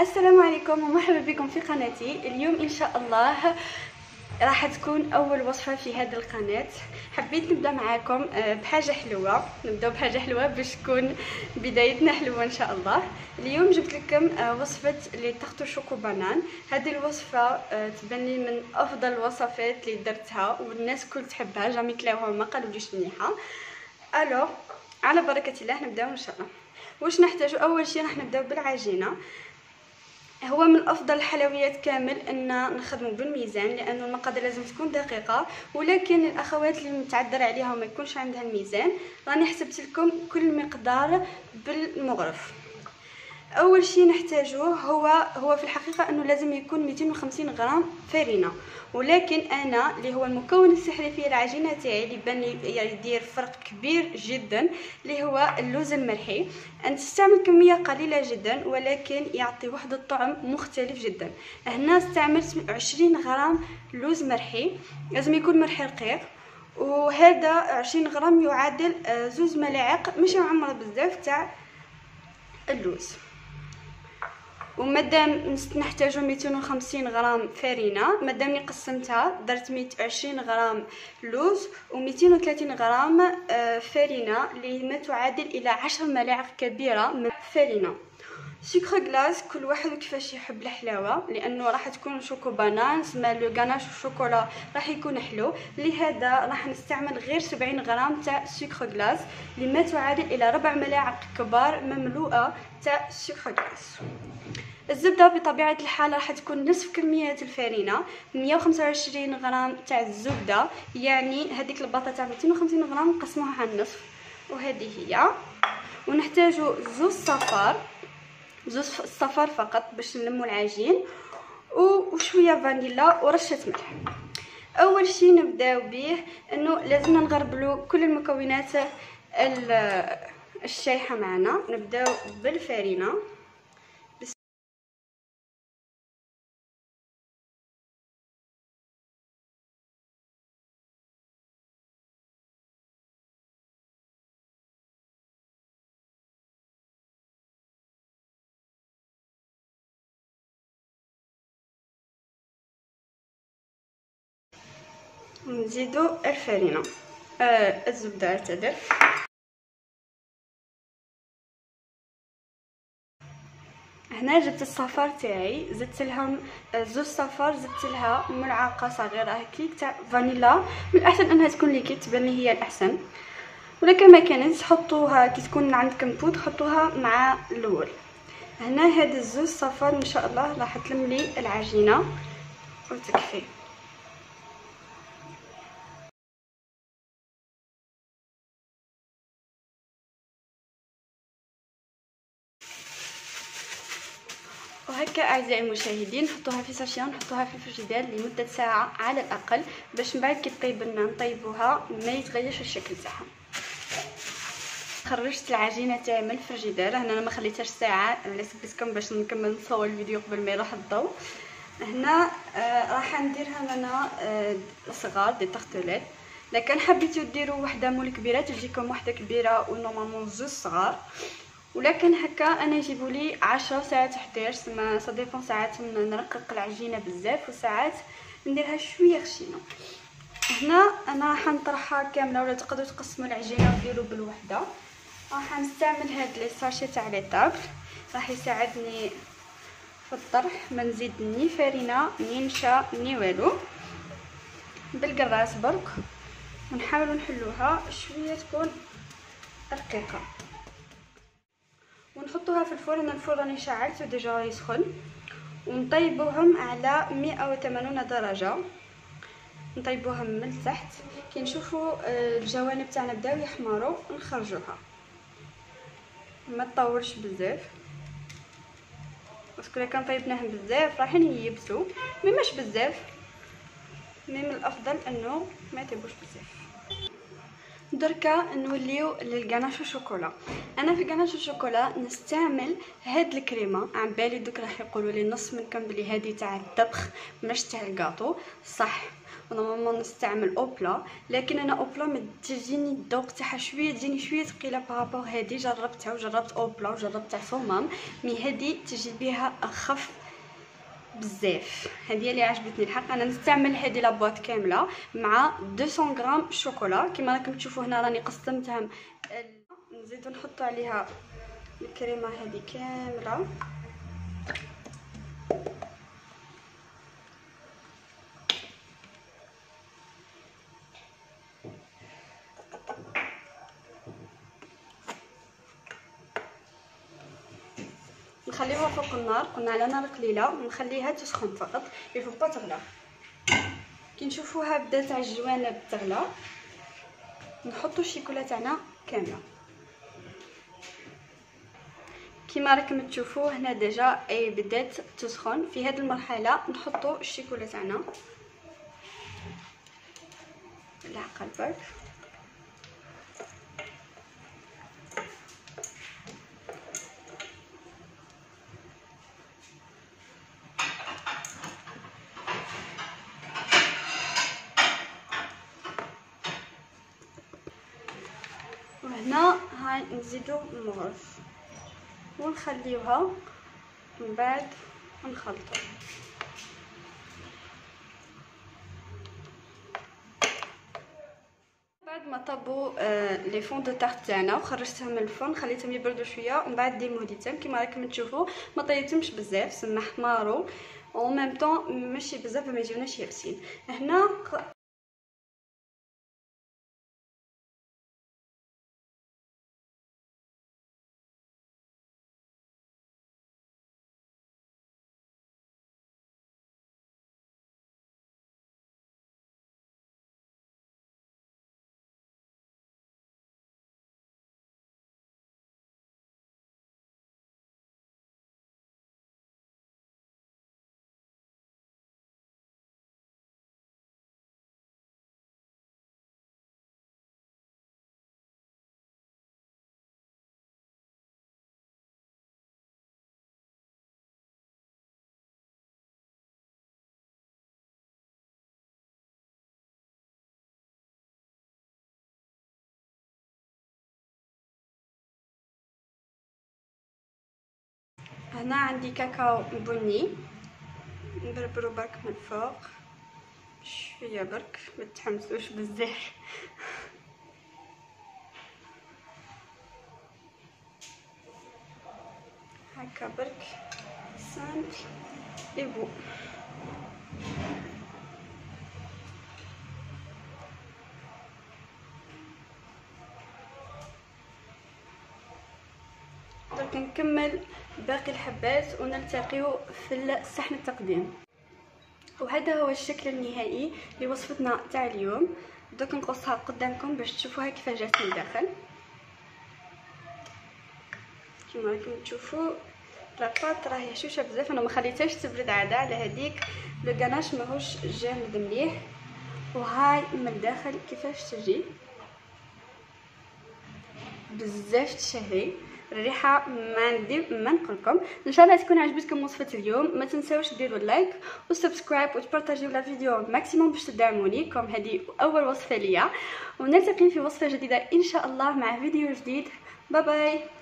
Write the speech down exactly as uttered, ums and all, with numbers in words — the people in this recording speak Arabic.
السلام عليكم ومرحبا بكم في قناتي. اليوم ان شاء الله راح تكون اول وصفه في هذه القناه. حبيت نبدا معاكم بحاجه حلوه، نبداو بحاجه حلوه باش تكون بدايتنا حلوه ان شاء الله. اليوم جبت لكم وصفه لي تارت شوكو بانان. هذه الوصفه تبني من افضل الوصفات اللي درتها والناس كل تحبها، جامي كلاوها وما قالوليش مليحه. الو على بركه الله نبداو ان شاء الله. واش نحتاجو؟ اول شيء راح نبداو بالعجينه. هو من افضل الحلويات كامل ان نخدموا بالميزان، لانه المقادير لازم تكون دقيقه، ولكن الاخوات اللي متعذر عليها وما يكونش عندها الميزان، راني حسبت لكم كل مقدار بالمغرف. اول شيء نحتاجوه هو هو في الحقيقه انه لازم يكون مئتين وخمسين غرام فرينه، ولكن انا اللي هو المكون السحري في العجينه تاعي اللي بان يدير فرق كبير جدا، اللي هو اللوز الملحي. ان تستعمل كميه قليله جدا ولكن يعطي واحد الطعم مختلف جدا. هنا استعملت عشرين غرام لوز مرحي، لازم يكون مرحي رقيق، وهذا عشرين غرام يعادل زوج ملاعق مش معمره بزاف تاع اللوز. ومادام نحتاجو مئتين وخمسين غرام فرينه، مادامني قسمتها درت مئة وعشرين غرام لوز و مئتين وثلاثين غرام فرينه اللي ما تعادل الى عشر ملاعق كبيره من الفرينه. سكر غلاس كل واحد كيفاش يحب الحلاوه، لانه راح تكون شوكو بانان سما لو غاناش شوكولا راح يكون حلو، لهذا راح نستعمل غير سبعين غرام تاع سكر غلاس اللي ما تعادل الى ربع ملاعق كبار مملوءه تاع سكر غلاس. الزبده بطبيعه الحال راح تكون نصف كميه الفرينه، مئة وخمسة وعشرين غرام تاع الزبده، يعني هذيك الباطه تاع مئتين وخمسين غرام نقسموها على النصف، وهذه هي. ونحتاجو زوج صفار، زوج الصفار فقط باش نلمو العجين، وشويه فانيلا ورشه ملح. اول شيء نبداو به انه لازم نغربلو كل المكونات الشايحه معنا. نبداو بالفرينه، نزيدو الفرينه آه الزبده اعتذر، هنا جبت الصفار تاعي زدت لهم زوج صفار، زدت لها ملعقه صغيره هكيك تاع فانيلا. من الاحسن انها تكون ليكيد، تبان لي هي الاحسن، ولكن ما كانتش حطوها كي تكون عندكم بود حطوها مع الاول. هنا هاد الزوج صفار ان شاء الله راح تلم لي العجينه وتكفي. وهكا اعزائي المشاهدين نحطوها في ساشيه ونحطوها في الفريجيدير لمده ساعه على الاقل، باش من بعد كي طيب لنا نطيبوها ما يتغيرش الشكل تاعها. خرجت العجينه تاعي من الفريجيدير، هنا انا ما خليتهاش ساعه، انا سبتكم باش نكمل نصور الفيديو قبل ما يروح الضوء. هنا آه راح نديرها انا آه صغار دي تارتليت، لكن حبيتو ديروا وحده مول كبيره تجيكم وحده كبيره ونورمالمون زوج صغار، ولكن هكا انا يجيبوا لي عشرة ساعات حداش، سما سا ديفون ساعات نرقق العجينه بزاف وساعات نديرها شويه خشينه. هنا انا راح نطرحها كامله، ولا تقدروا تقسموا العجينه وديروا بالوحده. راح نستعمل هاد لي ساشي تاع لي طابل، راح يساعدني في الطرح، ما نزيد ني فرينه ني نشا ني والو، بالقراص برك، ونحاولوا نحلوها شويه تكون رقيقه ونحطوها في الفرن. الفرن راني شعلته ديجا يسخن، ونطيبوهم على مئة وثمانين درجه، نطيبوهم من التحت كي نشوفوا الجوانب تاعنا بداو يحمروا نخرجوها، ما تطورش بزاف، باسكو كان طيبناهم بزاف راحين ييبسوا، مي مش بزاف، مي من الافضل انه ما يطيبوش بزاف. دركا نوليو للكناش والشوكولا. انا في الكناش والشوكولا نستعمل هاد الكريمه، عم بالي دوك راح يقولوا لي نص منكم بلي هادي تاع الطبخ مش تاع الكاطو، صح، ونورمالمون نستعمل اوبلا، لكن انا اوبلا ما تجيني الذوق تاعها شويه، تجيني شويه ثقيله بارابور هذه. جربتها وجربت اوبلا وجربت تاع فورمام، مي هذه تجي بها اخف بزاف. هذه اللي عجبتني الحق. انا نستعمل هذه لابواط كامله مع مئتين غرام شوكولا. كما راكم تشوفوا هنا راني قسمتها. نزيدو نحطو عليها الكريمه هذه كامله. نخليوها فوق النار، قلنا على نار قليله، ونخليها تسخن فقط، يفوق با تغلى. كي نشوفوها بدات على الجوانب تغلى نحطو الشيكولا تاعنا كامله. كيما راكم تشوفوا هنا ديجا اي بدات تسخن. في هذه المرحله نحطو الشيكولا تاعنا لحق البرك، وهنا هاي نزيدو المغرف ونخليوها، من بعد نخلطو. بعد ما طابو آه لي فون دو تارت تاعنا وخرجتهم من الفرن، خليتهم يبردو شويه ومن بعد ديموديتهم. كيما راكم تشوفوا ما طيبتهمش بزاف، سما حمارو او ميم طون ماشي بزاف، ما يجيوناش يابسين. هنا هنا عندي كاكاو بني، نبربرو برك من الفوق شويه، برك ما تحمسوش بزاف. هكا برك سامبل ايبو. درك نكمل باقي الحبات ونلتقيو في صحن التقديم. وهذا هو الشكل النهائي لوصفتنا تاع اليوم. دوك نقصها قدامكم باش تشوفوها كيف جات من الداخل. كيما راكم تشوفوا لاباط راهي هشوشه بزاف، انا ما خليتهاش تبرد عاده على هذيك. لو كاناش ماهوش جامد مليح، وهاي من الداخل كيفاش تجي بزاف تشهي الريحه. ما عندي ما نقولكم. ان شاء الله تكون عجبتكم وصفه اليوم. ما تنساوش ديروا لايك وسبسكرايب وتبارطاجيو لا فيديو ماكسيموم باش تدعموني. كوم هذه اول وصفه ليا، ونلتقي في وصفه جديده ان شاء الله مع فيديو جديد. باي باي.